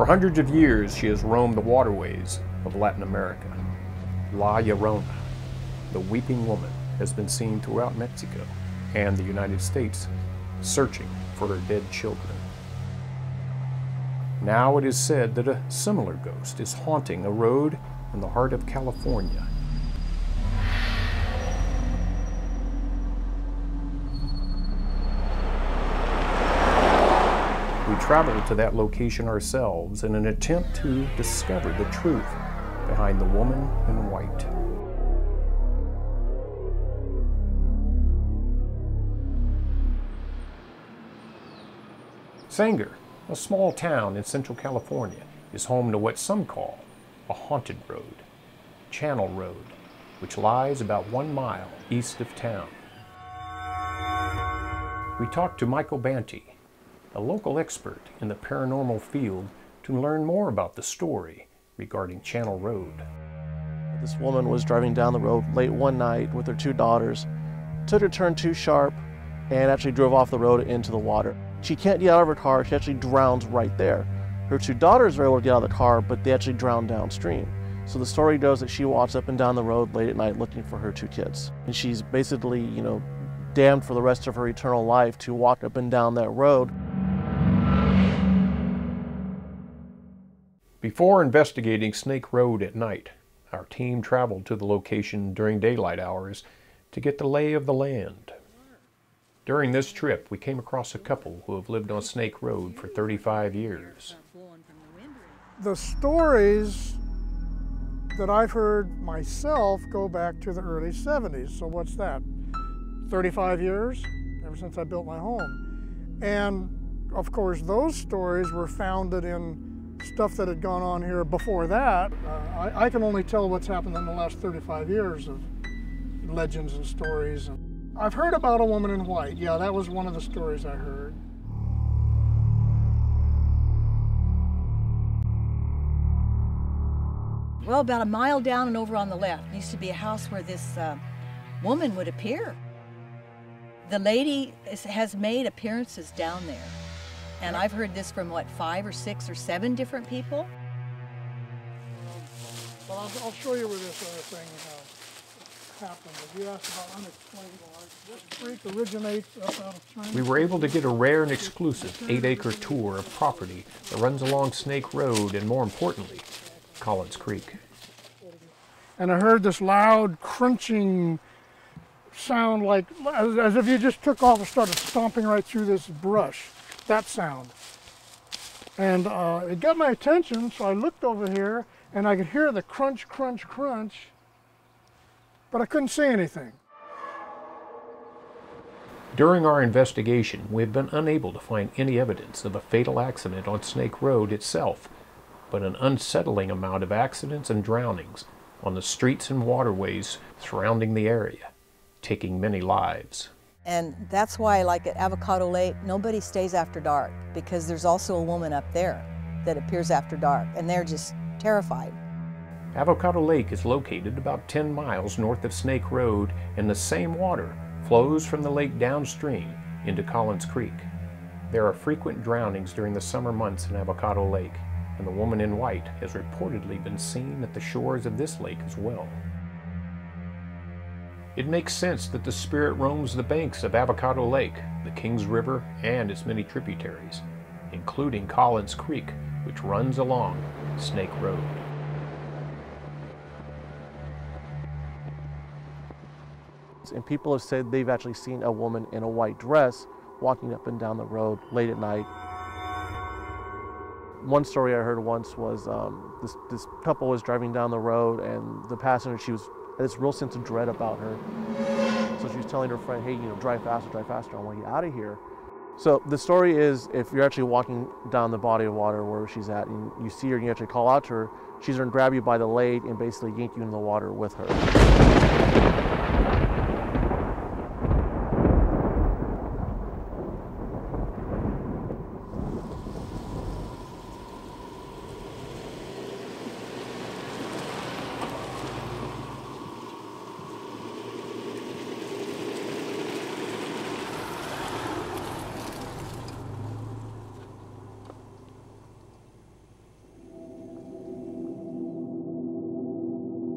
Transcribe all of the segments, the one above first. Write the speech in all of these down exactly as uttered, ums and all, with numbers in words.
For hundreds of years, she has roamed the waterways of Latin America. La Llorona, the weeping woman, has been seen throughout Mexico and the United States searching for her dead children. Now it is said that a similar ghost is haunting a road in the heart of California. We traveled to that location ourselves in an attempt to discover the truth behind the woman in white. Sanger, a small town in central California, is home to what some call a haunted road, Channel Road, which lies about one mile east of town. We talked to Michael Banti, a local expert in the paranormal field, to learn more about the story regarding Channel Road. This woman was driving down the road late one night with her two daughters, took her turn too sharp, and actually drove off the road into the water. She can't get out of her car, she actually drowns right there. Her two daughters are able to get out of the car, but they actually drown downstream. So the story goes that she walks up and down the road late at night looking for her two kids. And she's basically, you know, damned for the rest of her eternal life to walk up and down that road. Before investigating Snake Road at night, our team traveled to the location during daylight hours to get the lay of the land. During this trip, we came across a couple who have lived on Snake Road for thirty-five years. The stories that I've heard myself go back to the early seventies. So what's that? thirty-five years, ever since I built my home. And of course, those stories were founded in stuff that had gone on here before that. Uh, I, I can only tell what's happened in the last thirty-five years of legends and stories. And I've heard about a woman in white. Yeah, that was one of the stories I heard. Well, about a mile down and over on the left used to be a house where this uh, woman would appear. The lady is, has made appearances down there. And I've heard this from, what, five or six or seven different people? Well, I'll, I'll show you where this other thing is. We were able to get a rare and exclusive eight-acre tour of property that runs along Snake Road and, more importantly, Collins Creek. And I heard this loud, crunching sound, like as, as if you just took off and started stomping right through this brush, that sound. And uh, it got my attention, so I looked over here, and I could hear the crunch, crunch, crunch. But I couldn't see anything. During our investigation, we've been unable to find any evidence of a fatal accident on Snake Road itself, but an unsettling amount of accidents and drownings on the streets and waterways surrounding the area, taking many lives. And that's why, like at Avocado Lake, nobody stays after dark, because there's also a woman up there that appears after dark, and they're just terrified. Avocado Lake is located about ten miles north of Snake Road, and the same water flows from the lake downstream into Collins Creek. There are frequent drownings during the summer months in Avocado Lake, and the woman in white has reportedly been seen at the shores of this lake as well. It makes sense that the spirit roams the banks of Avocado Lake, the Kings River, and its many tributaries, including Collins Creek, which runs along Snake Road. And people have said they've actually seen a woman in a white dress walking up and down the road late at night. One story I heard once was um, this, this couple was driving down the road, and the passenger, she was had this real sense of dread about her. So she was telling her friend, hey, you know, drive faster, drive faster, I want to get out of here. So the story is, if you're actually walking down the body of water where she's at, and you see her and you actually call out to her, she's going to grab you by the leg and basically yank you in the water with her.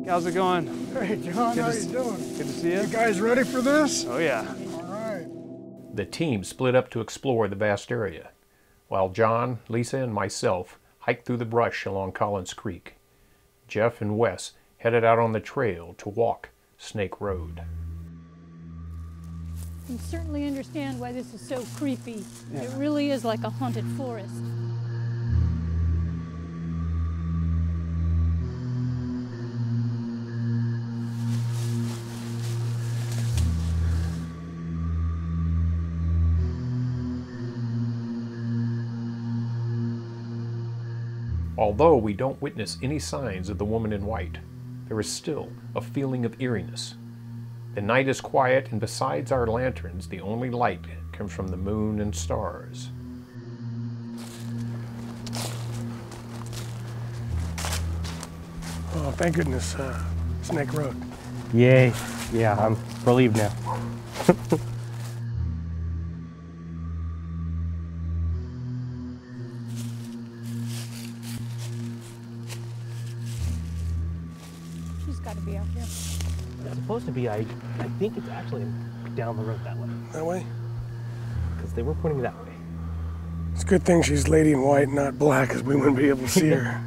How's it going? Hey, John, how you doing? Good to see you. You guys ready for this? Oh, yeah. All right. The team split up to explore the vast area, while John, Lisa, and myself hiked through the brush along Collins Creek. Jeff and Wes headed out on the trail to walk Snake Road. I can certainly understand why this is so creepy. Yeah. It really is like a haunted forest. Although we don't witness any signs of the woman in white, there is still a feeling of eeriness. The night is quiet, and besides our lanterns, the only light comes from the moon and stars. Oh, thank goodness, uh, Snake Road. Yay. Yeah, I'm relieved now. Got to be out here. It's supposed to be. I, I think it's actually down the road that way. That way? Because they were pointing that way. It's a good thing she's lady in white, not black, because we wouldn't be able to see her. Yeah.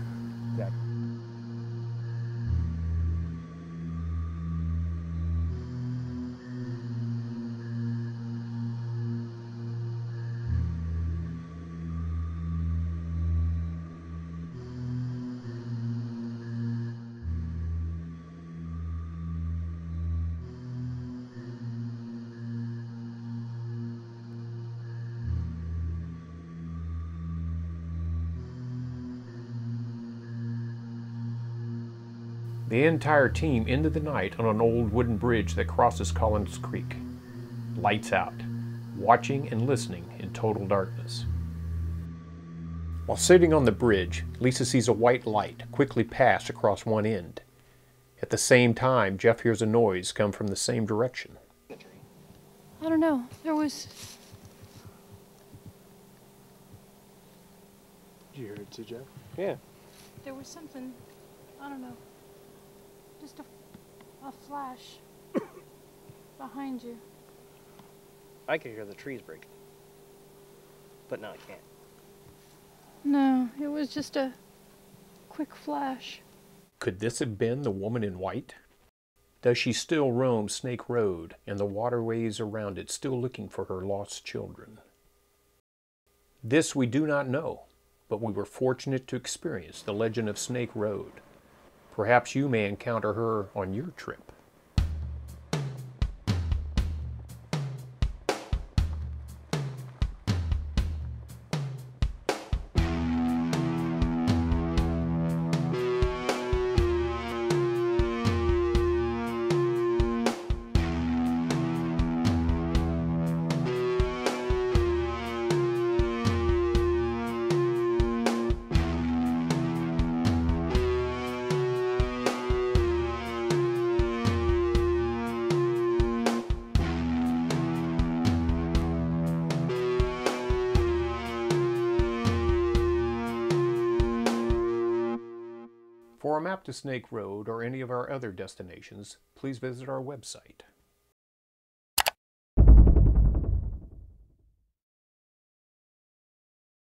The entire team ended the night on an old wooden bridge that crosses Collins Creek. Lights out, watching and listening in total darkness. While sitting on the bridge, Lisa sees a white light quickly pass across one end. At the same time, Jeff hears a noise come from the same direction. I don't know. There was... Did you hear it too, Jeff? Yeah. There was something... I don't know. Just a, a flash behind you. I could hear the trees breaking, but now I can't. No, it was just a quick flash. Could this have been the woman in white? Does she still roam Snake Road and the waterways around it, still looking for her lost children? This we do not know, but we were fortunate to experience the legend of Snake Road. Perhaps you may encounter her on your trip. For a map to Snake Road or any of our other destinations, please visit our website.